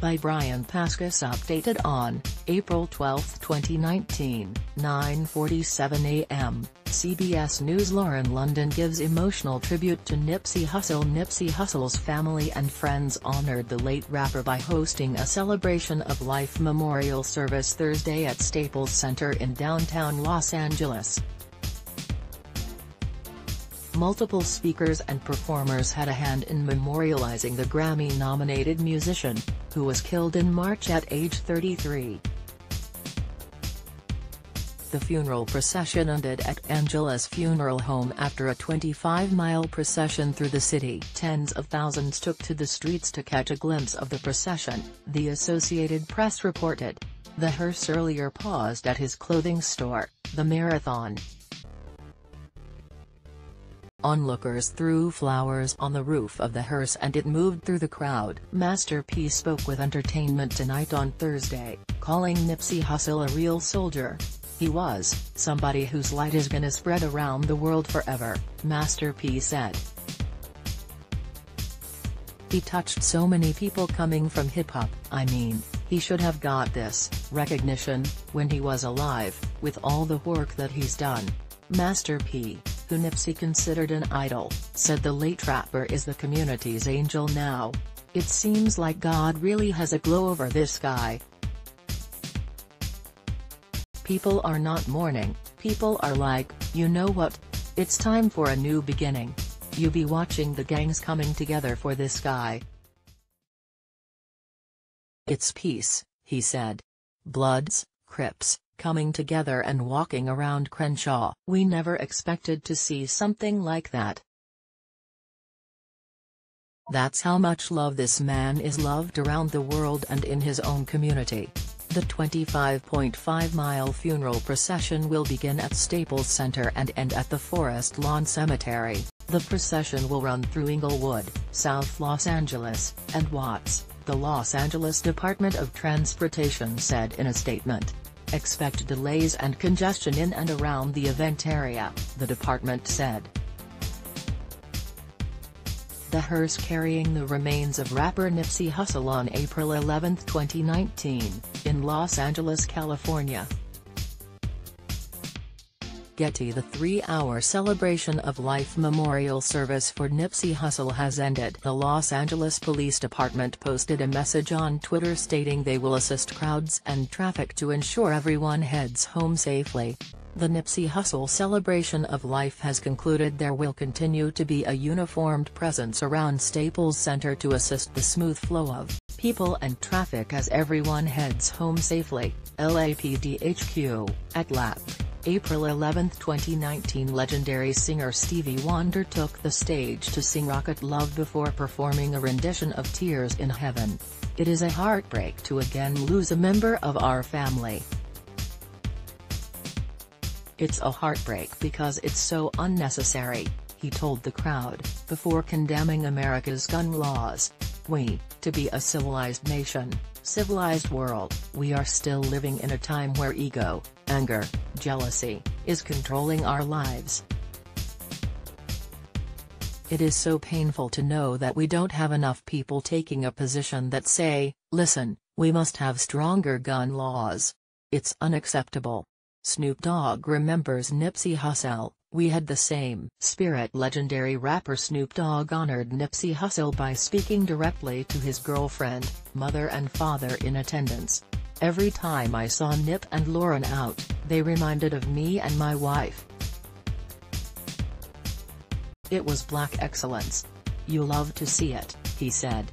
by Brian Pascus, updated on April 12, 2019, 9:47 a.m., CBS News. Lauren London gives emotional tribute to Nipsey Hussle. Nipsey Hussle's family and friends honored the late rapper by hosting a Celebration of Life memorial service Thursday at Staples Center in downtown Los Angeles. Multiple speakers and performers had a hand in memorializing the Grammy-nominated musician, who was killed in March at age 33. The funeral procession ended at Angelus Funeral Home after a 25-mile procession through the city. Tens of thousands took to the streets to catch a glimpse of the procession, the Associated Press reported. The hearse earlier paused at his clothing store, the Marathon. Onlookers threw flowers on the roof of the hearse and it moved through the crowd. Master P spoke with Entertainment Tonight on Thursday, calling Nipsey Hussle a real soldier. "He was somebody whose light is gonna spread around the world forever," Master P said. "He touched so many people coming from hip-hop. I mean, he should have got this recognition when he was alive, with all the work that he's done." Master P, who Nipsey considered an idol, said the late rapper is the community's angel now. "It seems like God really has a glow over this guy. People are not mourning, people are like, you know what? It's time for a new beginning. You be watching the gangs coming together for this guy. It's peace," he said. "Bloods, Crips, coming together and walking around Crenshaw. We never expected to see something like that. That's how much love this man is loved around the world and in his own community." The 25.5-mile funeral procession will begin at Staples Center and end at the Forest Lawn Cemetery. The procession will run through Inglewood, South Los Angeles, and Watts, the Los Angeles Department of Transportation said in a statement. "Expect delays and congestion in and around the event area," the department said. The hearse carrying the remains of rapper Nipsey Hussle on April 11, 2019, in Los Angeles, California. Getty. The three-hour Celebration of Life memorial service for Nipsey Hussle has ended. The Los Angeles Police Department posted a message on Twitter stating they will assist crowds and traffic to ensure everyone heads home safely. The Nipsey Hussle Celebration of Life has concluded. There will continue to be a uniformed presence around Staples Center to assist the smooth flow of people and traffic as everyone heads home safely, LAPD HQ, at LAP. April 11, 2019. Legendary singer Stevie Wonder took the stage to sing Rocket Love before performing a rendition of Tears in Heaven. "It is a heartbreak to again lose a member of our family. It's a heartbreak because it's so unnecessary," he told the crowd, before condemning America's gun laws. "We, to be a civilized nation, civilized world, we are still living in a time where ego, anger, jealousy, is controlling our lives. It is so painful to know that we don't have enough people taking a position that say, listen, we must have stronger gun laws. It's unacceptable." Snoop Dogg remembers Nipsey Hussle. "We had the same spirit." Legendary rapper Snoop Dogg honored Nipsey Hussle by speaking directly to his girlfriend, mother and father in attendance. "Every time I saw Nip and Lauren out, they reminded of me and my wife. It was black excellence. You love to see it," he said.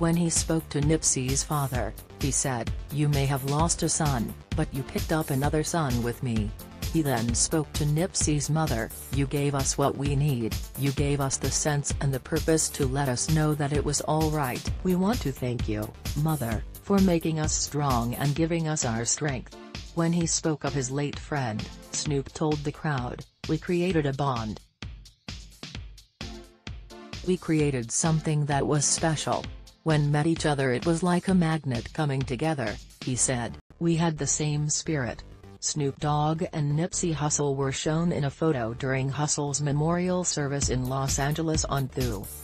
When he spoke to Nipsey's father, he said, "You may have lost a son, but you picked up another son with me." He then spoke to Nipsey's mother, "You gave us what we need, you gave us the sense and the purpose to let us know that it was all right. We want to thank you, Mother, for making us strong and giving us our strength." When he spoke of his late friend, Snoop told the crowd, "We created a bond. We created something that was special. When met each other it was like a magnet coming together," he said. "We had the same spirit. Snoop Dogg and Nipsey Hussle were shown in a photo during Hussle's memorial service in Los Angeles on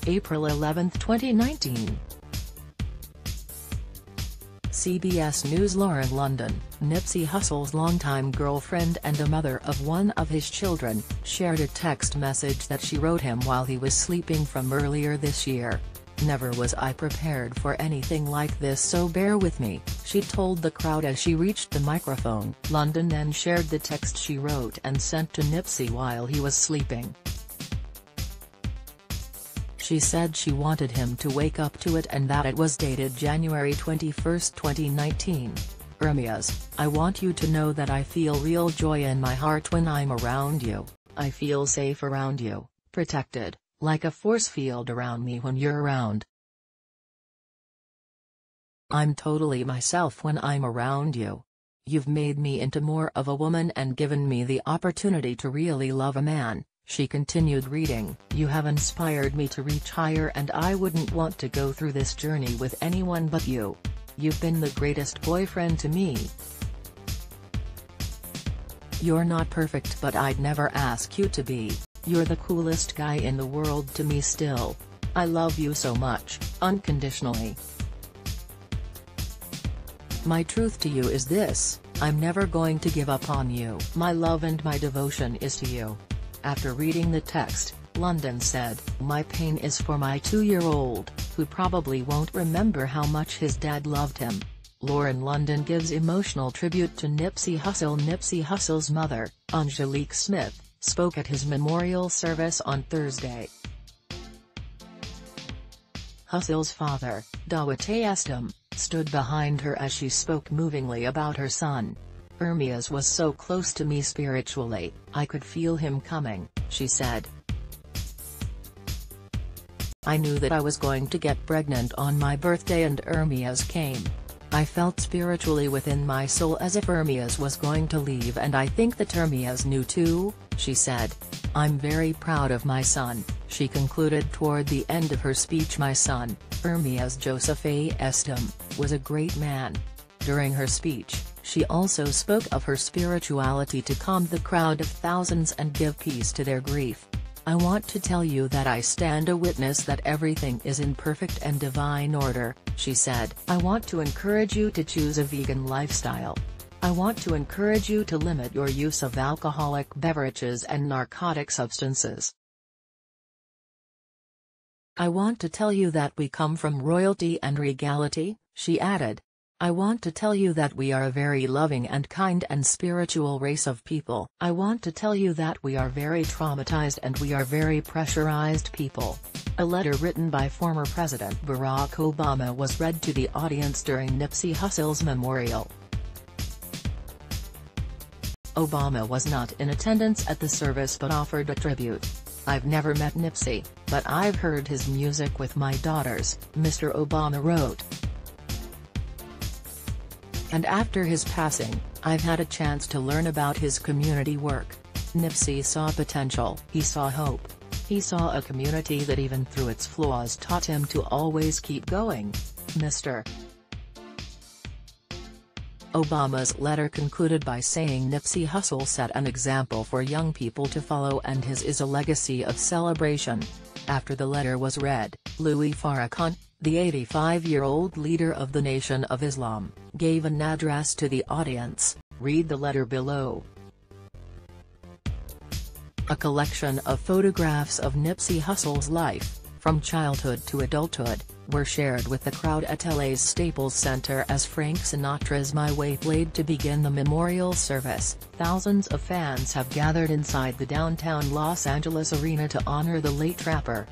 April 11, 2019. CBS News' Lauren London, Nipsey Hussle's longtime girlfriend and a mother of one of his children, shared a text message that she wrote him while he was sleeping from earlier this year. "Never was I prepared for anything like this, so bear with me," she told the crowd as she reached the microphone. London then shared the text she wrote and sent to Nipsey while he was sleeping. She said she wanted him to wake up to it and that it was dated January 21, 2019. "Ermias, I want you to know that I feel real joy in my heart when I'm around you. I feel safe around you, protected, like a force field around me when you're around. I'm totally myself when I'm around you. You've made me into more of a woman and given me the opportunity to really love a man," she continued reading. "You have inspired me to reach higher and I wouldn't want to go through this journey with anyone but you. You've been the greatest boyfriend to me. You're not perfect, but I'd never ask you to be. You're the coolest guy in the world to me still. I love you so much, unconditionally. My truth to you is this: I'm never going to give up on you. My love and my devotion is to you." After reading the text, London said, "My pain is for my 2-year-old, who probably won't remember how much his dad loved him." Lauren London gives emotional tribute to Nipsey Hussle. Nipsey Hussle's mother, Angelique Smith, spoke at his memorial service on Thursday. Hussle's father, Dawit Aestem, stood behind her as she spoke movingly about her son. "Ermias was so close to me spiritually, I could feel him coming," she said. "I knew that I was going to get pregnant on my birthday and Ermias came. I felt spiritually within my soul as if Ermias was going to leave, and I think that Ermias knew too," she said. "I'm very proud of my son," she concluded toward the end of her speech. "My son, Ermias Joseph Aestem, was a great man." During her speech, she also spoke of her spirituality to calm the crowd of thousands and give peace to their grief. "I want to tell you that I stand a witness that everything is in perfect and divine order," she said. "I want to encourage you to choose a vegan lifestyle. I want to encourage you to limit your use of alcoholic beverages and narcotic substances. I want to tell you that we come from royalty and regality," she added. "I want to tell you that we are a very loving and kind and spiritual race of people. I want to tell you that we are very traumatized and we are very pressurized people." A letter written by former President Barack Obama was read to the audience during Nipsey Hussle's memorial. Obama was not in attendance at the service but offered a tribute. "I've never met Nipsey, but I've heard his music with my daughters," Mr. Obama wrote. "And after his passing, I've had a chance to learn about his community work. Nipsey saw potential. He saw hope. He saw a community that even through its flaws taught him to always keep going." Mr. Obama's letter concluded by saying Nipsey Hussle set an example for young people to follow and his is a legacy of celebration. After the letter was read, Louis Farrakhan, the 85-year-old leader of the Nation of Islam, gave an address to the audience. Read the letter below. A collection of photographs of Nipsey Hussle's life, from childhood to adulthood, were shared with the crowd at LA's Staples Center as Frank Sinatra's "My Way" played to begin the memorial service. Thousands of fans have gathered inside the downtown Los Angeles arena to honor the late rapper.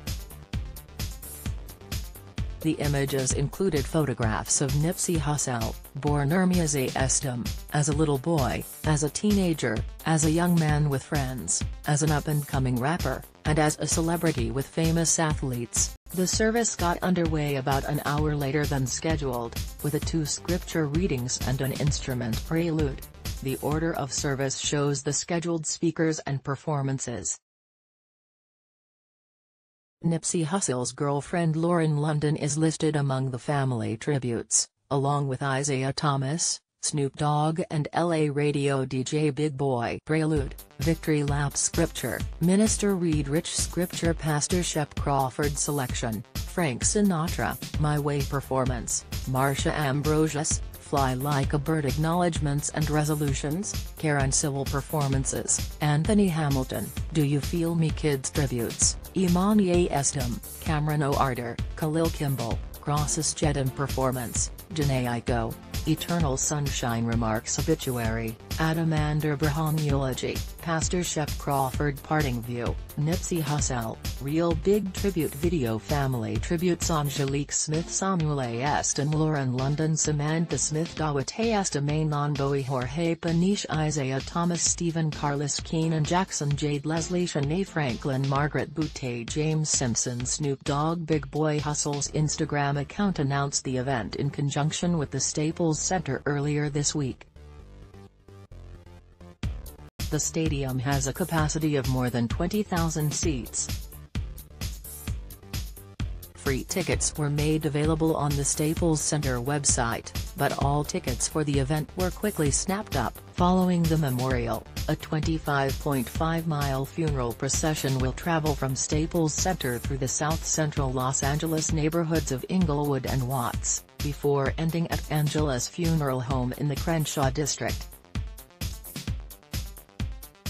The images included photographs of Nipsey Hussle, born Ermias Asghedom, as a little boy, as a teenager, as a young man with friends, as an up-and-coming rapper, and as a celebrity with famous athletes. The service got underway about an hour later than scheduled, with a 2 scripture readings and an instrument prelude. The order of service shows the scheduled speakers and performances. Nipsey Hussle's girlfriend Lauren London is listed among the family tributes, along with Isaiah Thomas, Snoop Dogg and LA radio DJ Big Boy. Prelude, Victory Lap Scripture, Minister Reed Rich Scripture Pastor Shep Crawford Selection, Frank Sinatra, My Way Performance, Marsha Ambrosius, Fly Like a Bird Acknowledgements and Resolutions, Karen Civil Performances, Anthony Hamilton, Do You Feel Me Kids Tributes, Ermias Asghedom, Cameron O'Arder, Khalil Kimball, Cross Asghedom Performance, Janae Aiko, Eternal Sunshine Remarks Obituary, Adam Ander-Braham Eulogy, Pastor Shep Crawford Parting View, Nipsey Hussle, Real Big Tribute Video Family Tributes Angelique Smith Samuel A. Aston Lauren London Samantha Smith Dawit Aestem Anon Bowie Jorge Panish Isaiah Thomas Stephen Carlos Keenan Jackson Jade Leslie Shanae Franklin Margaret Boutte James Simpson Snoop Dogg Big Boy Hussle's Instagram account announced the event in conjunction with the Staples Center earlier this week. The stadium has a capacity of more than 20,000 seats. Free tickets were made available on the Staples Center website, but all tickets for the event were quickly snapped up. Following the memorial, a 25.5-mile funeral procession will travel from Staples Center through the south-central Los Angeles neighborhoods of Inglewood and Watts, before ending at Angelus Funeral Home in the Crenshaw District.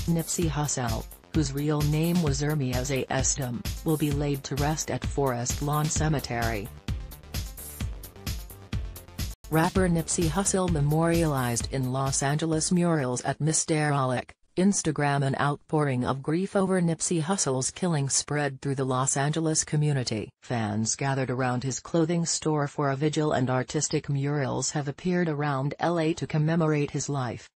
Nipsey Hussle, whose real name was Ermias Asghedom, will be laid to rest at Forest Lawn Cemetery. Rapper Nipsey Hussle memorialized in Los Angeles murals at Mr. Alec, Instagram. An outpouring of grief over Nipsey Hussle's killing spread through the Los Angeles community. Fans gathered around his clothing store for a vigil, and artistic murals have appeared around LA to commemorate his life.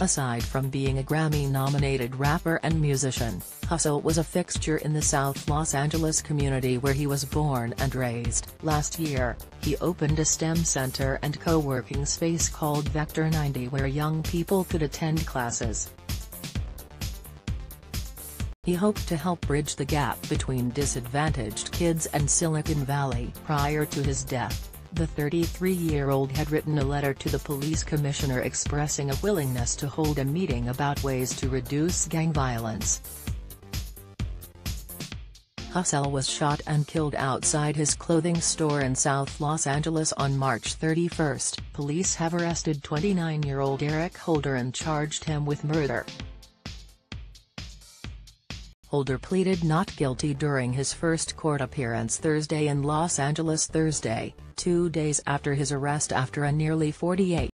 Aside from being a Grammy-nominated rapper and musician, Hussle was a fixture in the South Los Angeles community where he was born and raised. Last year, he opened a STEM center and co-working space called Vector 90 where young people could attend classes. He hoped to help bridge the gap between disadvantaged kids and Silicon Valley. Prior to his death, the 33-year-old had written a letter to the police commissioner expressing a willingness to hold a meeting about ways to reduce gang violence. Hussle was shot and killed outside his clothing store in South Los Angeles on March 31. Police have arrested 29-year-old Eric Holder and charged him with murder. Holder pleaded not guilty during his first court appearance Thursday in Los Angeles 2 days after his arrest after a nearly 48-hour